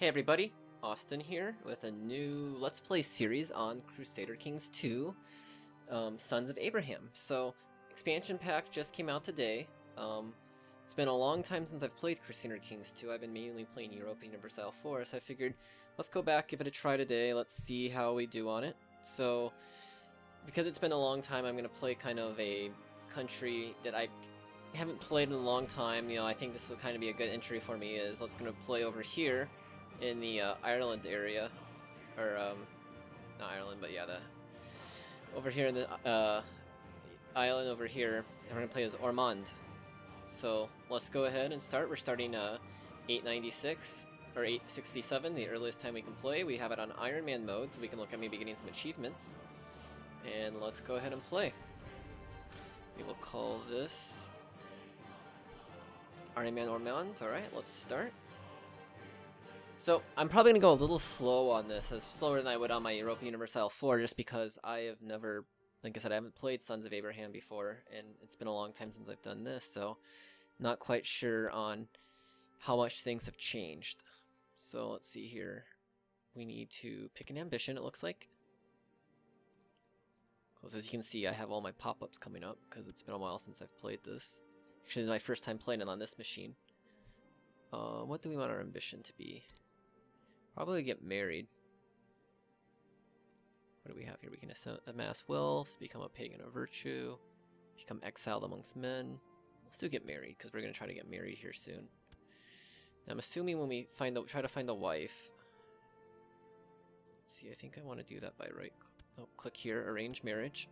Hey everybody, Austin here with a new Let's Play series on Crusader Kings 2, Sons of Abraham. So, expansion pack just came out today. It's been a long time since I've played Crusader Kings 2. I've been mainly playing Europa Universalis 4, so I figured let's go back, give it a try today, let's see how we do on it. So, because it's been a long time, I'm going to play kind of a country that I haven't played in a long time. You know, I think this will kind of be a good entry for me, is let's going to play over here in the Ireland area, or not Ireland, but yeah, over here in the island over here, and we're gonna play as Ormond. So let's go ahead and start. We're starting 896 or 867, the earliest time we can play. We have it on Ironman mode, so we can look at maybe getting some achievements. And let's go ahead and play. We will call this Ironman Ormond. All right, let's start. So, I'm probably going to go a little slow on this, slower than I would on my Europa Universalis 4, just because I have never, like I said, I haven't played Sons of Abraham before, and it's been a long time since I've done this, so not quite sure on how much things have changed. So, let's see here. We need to pick an ambition, it looks like. Close. As you can see, I have all my pop-ups coming up, because it's been a while since I've played this. Actually, it's my first time playing it on this machine. What do we want our ambition to be? Probably get married. What do we have here? We can amass wealth, become a pagan of virtue, become exiled amongst men. Let's do get married, because we're going to try to get married here soon. Now, I'm assuming when we try to find a wife. Let's see, I think I want to do that by click here, arrange marriage.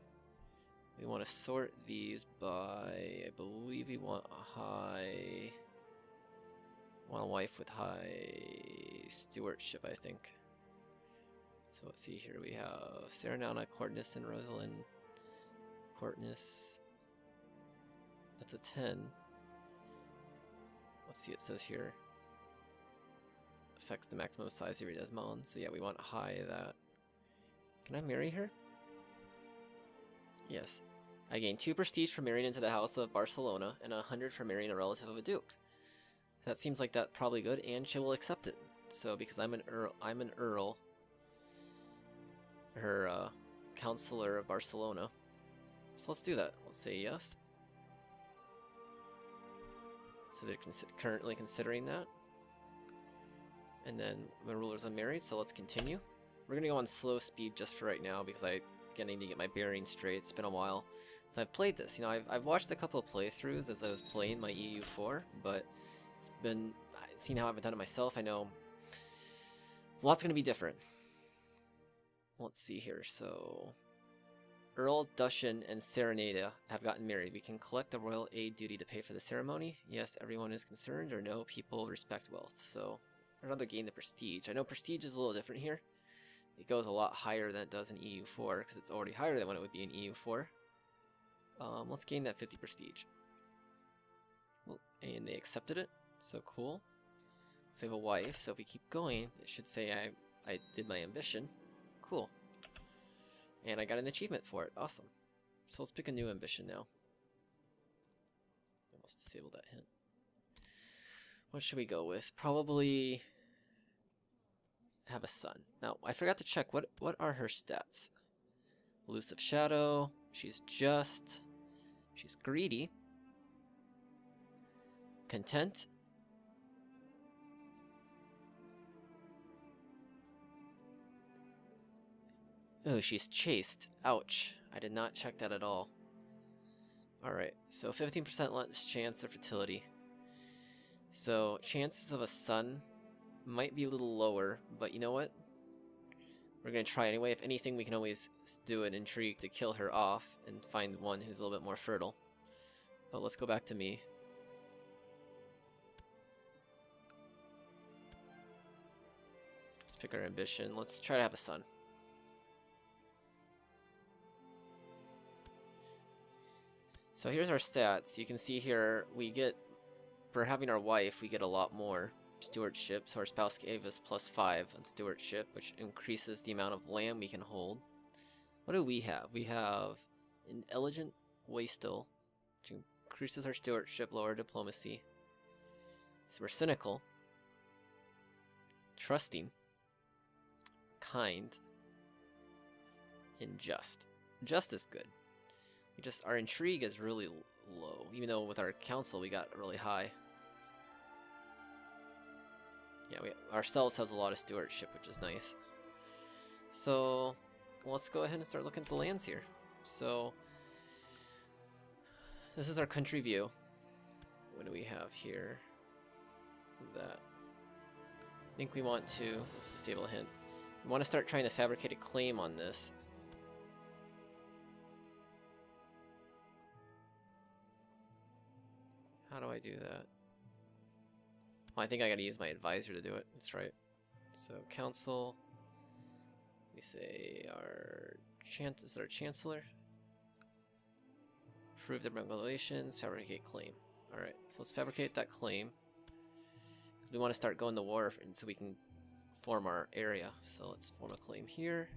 We want to sort these by, I believe we want a high... want a wife with high stewardship, I think. So let's see here, we have Serenada, Courtness, and Rosalind. Courtness. That's a 10. Let's see, it says here. Affects the maximum size of your Desmond. So yeah, we want high that. Can I marry her? Yes. I gain 2 prestige for marrying into the House of Barcelona, and 100 for marrying a relative of a duke. So that seems like that probably good, and she will accept it. So because I'm an earl, her counselor of Barcelona. So let's do that. Let's say yes. So they're currently considering that. And then the ruler's unmarried, so let's continue. We're gonna go on slow speed just for right now because I need to get my bearings straight. It's been a while since I've played this. You know, I've watched a couple of playthroughs as I was playing my EU4, but it's been, I've seen how I haven't done it myself. I know a lot's going to be different. Let's see here. So, Earl, Dushin, and Serenada have gotten married. We can collect the royal aid duty to pay for the ceremony. Yes, everyone is concerned, or no, people respect wealth. So, another gain the prestige. I know prestige is a little different here. It goes a lot higher than it does in EU4, because it's already higher than what it would be in EU4. Let's gain that 50 prestige. Well, and they accepted it. So cool. So I have a wife, so if we keep going, it should say I did my ambition. Cool. And I got an achievement for it. Awesome. So let's pick a new ambition now. Almost disabled that hint. What should we go with? Probably have a son. Now, I forgot to check. What are her stats? Elusive shadow. She's just. She's greedy. Content. Oh, she's chaste. Ouch. I did not check that at all. Alright, so 15% less chance of fertility. So, chances of a son might be a little lower, but you know what? We're going to try anyway. If anything, we can always do an intrigue to kill her off and find one who's a little bit more fertile. But let's go back to me. Let's pick our ambition. Let's try to have a son. So here's our stats. You can see here, we get, for having our wife, we get a lot more stewardship. So our spouse gave us +5 on stewardship, which increases the amount of land we can hold. What do we have? We have an elegant wastrel, which increases our stewardship, lower diplomacy. So we're cynical. trusting, kind, and just. Just is good. We just, our intrigue is really low, even though with our council we got really high. Yeah, we ourselves has a lot of stewardship, which is nice. So let's go ahead and start looking at the lands here. So this is our country view. What do we have here? That I think we want to, let's disable a hint. We want to start trying to fabricate a claim on this. How do I do that? Well, I think I gotta use my advisor to do it. That's right. So council. We say our is that our chancellor. Prove the regulations. Fabricate claim. All right. So let's fabricate that claim. Because we want to start going to war, and so we can form our area. So let's form a claim here.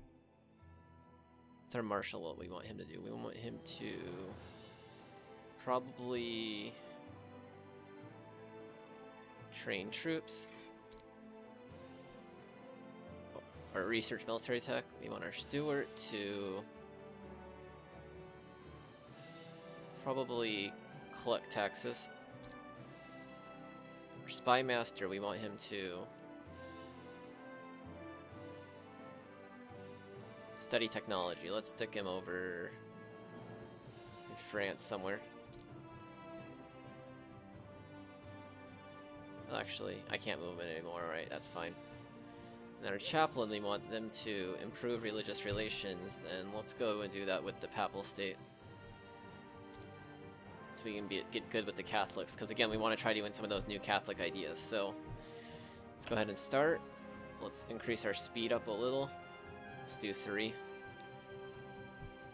It's our marshal. What we want him to do? We want him to probably train troops or research military tech. We want our steward to probably collect taxes. Our spy master, we want him to study technology. Let's stick him over in France somewhere. Actually, I can't move it anymore, alright, that's fine. And our chaplain, we want them to improve religious relations, and let's go and do that with the Papal State. So we can get good with the Catholics, because again, we want to try doing some of those new Catholic ideas, so let's go ahead and start. Let's increase our speed up a little. Let's do 3.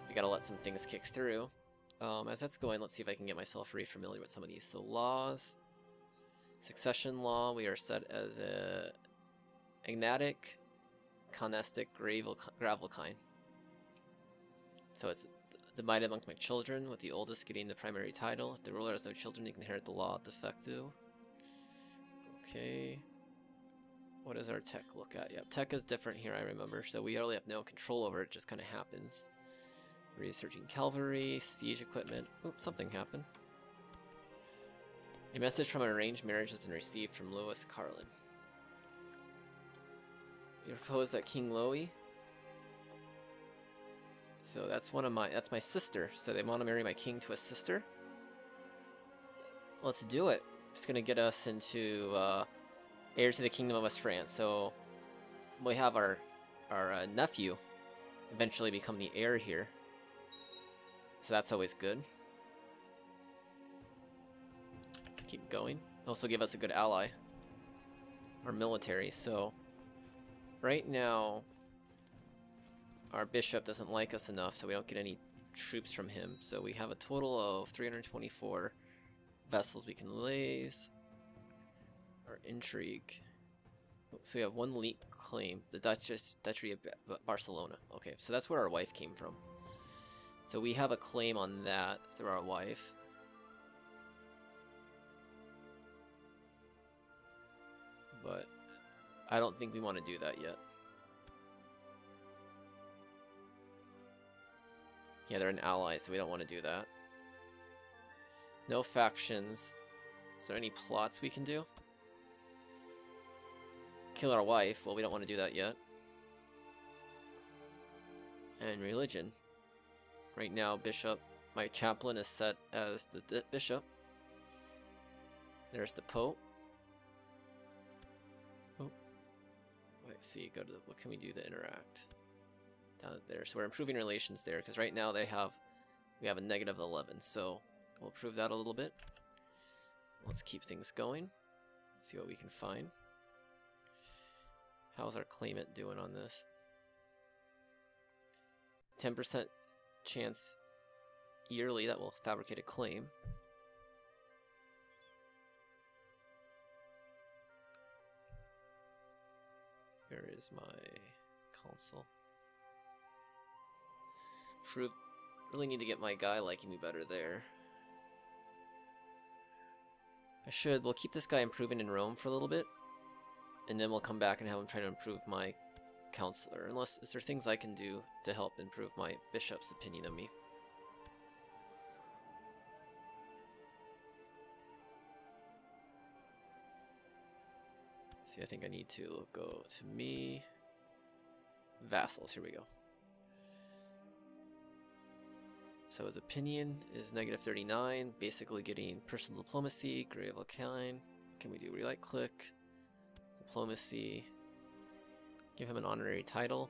We gotta let some things kick through. As that's going, let's see if I can get myself re-familiar with some of these. So laws. Succession law, we are set as a agnatic, conestic, gravel kind. So it's divided amongst my children, with the oldest getting the primary title. If the ruler has no children, he can inherit the law de facto. Okay. What does our tech look at? Yep, tech is different here, I remember. So we really have no control over it, it just kind of happens. Researching cavalry, siege equipment. Oops, something happened. A message from an arranged marriage has been received from Louis Carlin. You propose that King Louis? So that's one of my, that's my sister. So they want to marry my king to a sister? Let's do it. It's going to get us into heirs to the kingdom of West France. So we have our nephew eventually become the heir here. So that's always good. Keep going. Also give us a good ally, our military. So right now our bishop doesn't like us enough, so we don't get any troops from him. So we have a total of 324 vessels we can raise. Our intrigue, so we have one leak claim, the Duchy of Barcelona. Okay, so that's where our wife came from, so we have a claim on that through our wife. But I don't think we want to do that yet. Yeah, they're an ally, so we don't want to do that. No factions. Is there any plots we can do? Kill our wife. Well, we don't want to do that yet. And religion. Right now, bishop. My chaplain is set as the bishop. There's the pope. Let's see, go to the, what can we do to interact down there? So we're improving relations there, because right now they have, we have a negative 11, so we'll improve that a little bit. Let's keep things going, see what we can find. How's our claimant doing on this? 10% chance yearly that will fabricate a claim. Where is my console? Really need to get my guy liking me better there. We'll keep this guy improving in Rome for a little bit. And then we'll come back and have him try to improve my counselor. Unless, is there things I can do to help improve my bishop's opinion of me? See, I think I need to go to me. Vassals, here we go. So his opinion is negative 39, basically getting personal diplomacy, grave kind. Can we do right click, diplomacy, give him an honorary title.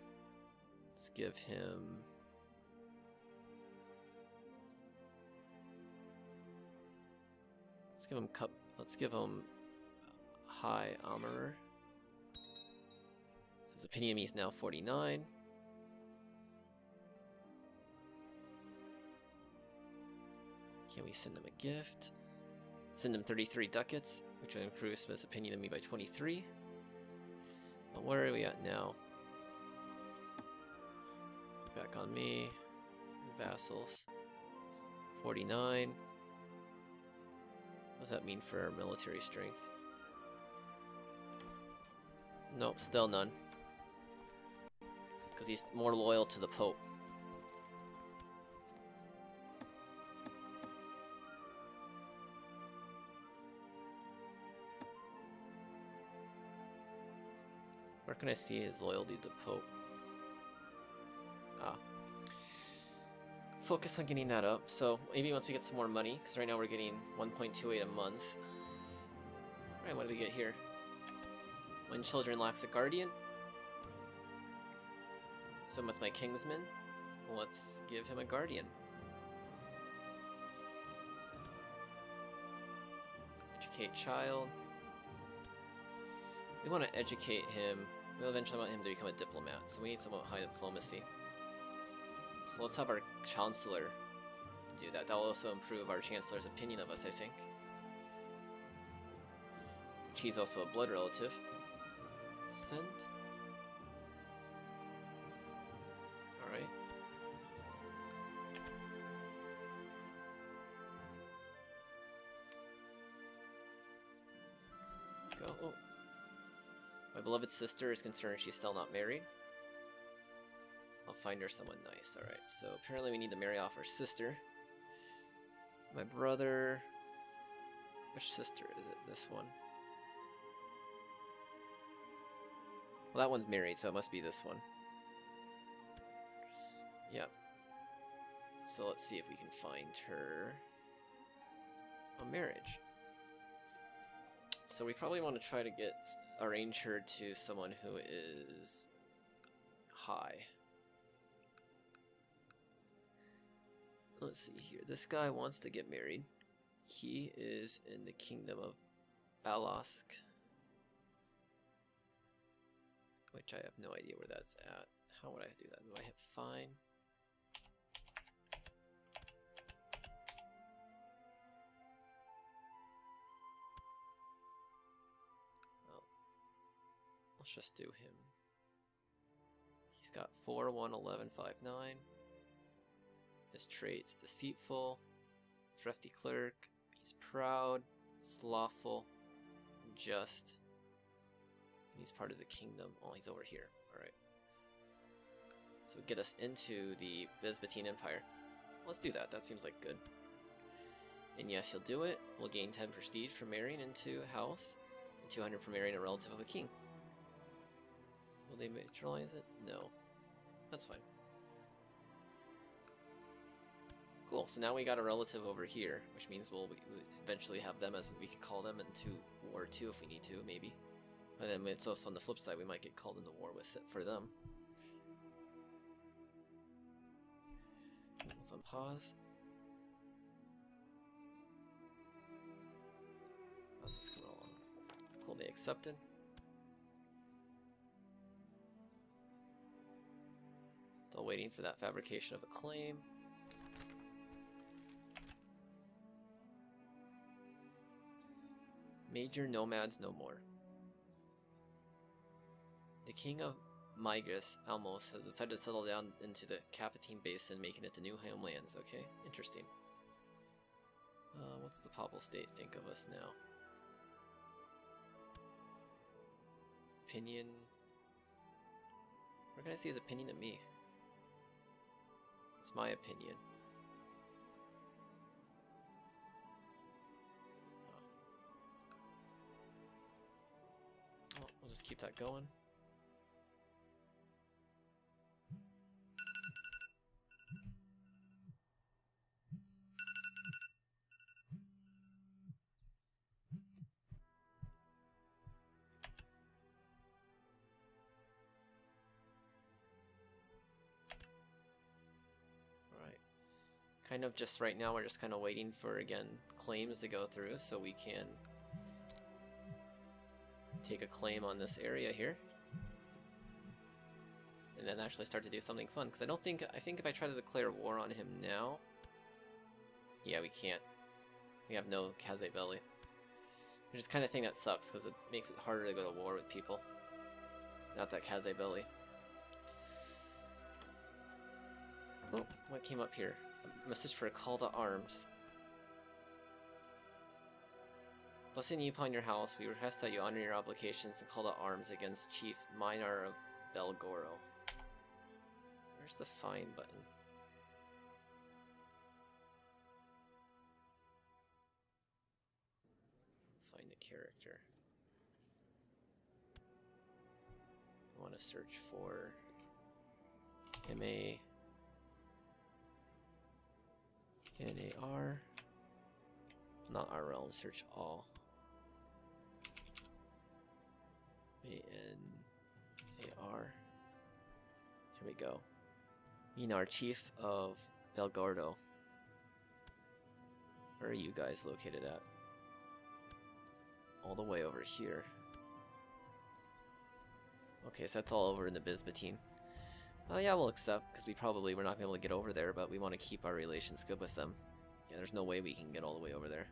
Let's give him cup, let's give him high armorer. So his opinion of me is now 49. Can we send him a gift? Send him 33 ducats, which will improve Smith's opinion of me by 23. But where are we at now? Back on me. Vassals. 49. What does that mean for military strength? Nope, still none. Because he's more loyal to the Pope. Where can I see his loyalty to Pope? Ah. Focus on getting that up. So maybe once we get some more money, because right now we're getting 1.28 a month. Alright, what do we get here? When children lacks a guardian. So what's my kingsman? Let's give him a guardian. Educate child. We want to educate him. We'll eventually want him to become a diplomat, so we need someone with high diplomacy. So let's have our chancellor do that. That'll also improve our chancellor's opinion of us, I think. She's also a blood relative. Send. Alright. Go. Oh. My beloved sister is concerned she's still not married. I'll find her someone nice. Alright, so apparently we need to marry off our sister. My brother... Which sister is it? This one. Well, that one's married, so it must be this one. Yep. So let's see if we can find her a marriage. So we probably want to try to arrange her to someone who is high. Let's see here. This guy wants to get married. He is in the kingdom of Balosk, which I have no idea where that's at. How would I do that? Do I hit fine? Let's just do him. He's got 4, 1, 11, 5, 9. His traits, deceitful, thrifty clerk. He's proud, slothful, just. And he's part of the kingdom. Oh, he's over here. Alright. So get us into the Byzantine Empire. Let's do that. That seems like good. And yes, he'll do it. We'll gain 10 prestige from marrying into house, and 200 from marrying a relative of a king. Will they materialize it? No. That's fine. Cool, so now we got a relative over here, which means we'll eventually have them as, we could call them into war too if we need to, maybe. And then it's also on the flip side, we might get called into war with it for them. Let's unpause. How's this coming along? Cool, they accepted. Still waiting for that fabrication of a claim. Major nomads no more. The king of Migris, Almos, has decided to settle down into the Capatine Basin, making it the new homelands. Okay, interesting. What's the Papal State think of us now? opinion. Where can I see his opinion of me? It's my opinion. Oh, we'll just keep that going. Kind of just right now, we're just kind of waiting for, again, claims to go through so we can take a claim on this area here. And then actually start to do something fun, because I think if I try to declare war on him now... Yeah, we can't. We have no Kaze Belli. Which is kind of thing that sucks, because it makes it harder to go to war with people. Not that Kaze Belli. Oh, what came up here? Message for a call to arms. Blessing you upon your house, we request that you honor your obligations and call to arms against Chief Minar of Belgoro. Where's the fine button? Find a character. I want to search for M.A. NAR, not RL, search all. ANAR. Here we go. Minar, Chief of Belgardo. Where are you guys located at? All the way over here. Okay, so that's all over in the Byzantine. Oh yeah, we'll accept, because we're not able to get over there, but we want to keep our relations good with them. Yeah, there's no way we can get all the way over there.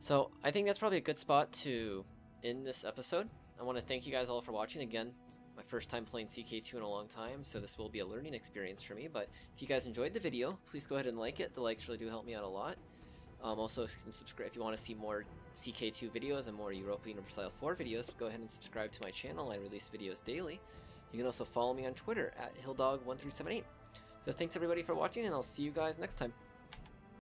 So, I think that's probably a good spot to end this episode. I want to thank you guys all for watching. Again, it's my first time playing CK2 in a long time, so this will be a learning experience for me, but if you guys enjoyed the video, please go ahead and like it. The likes really do help me out a lot. Also, subscribe if you want to see more CK2 videos and more Europa Universalis 4 videos, go ahead and subscribe to my channel. I release videos daily. You can also follow me on Twitter at Hilldog1378. So thanks everybody for watching, and I'll see you guys next time.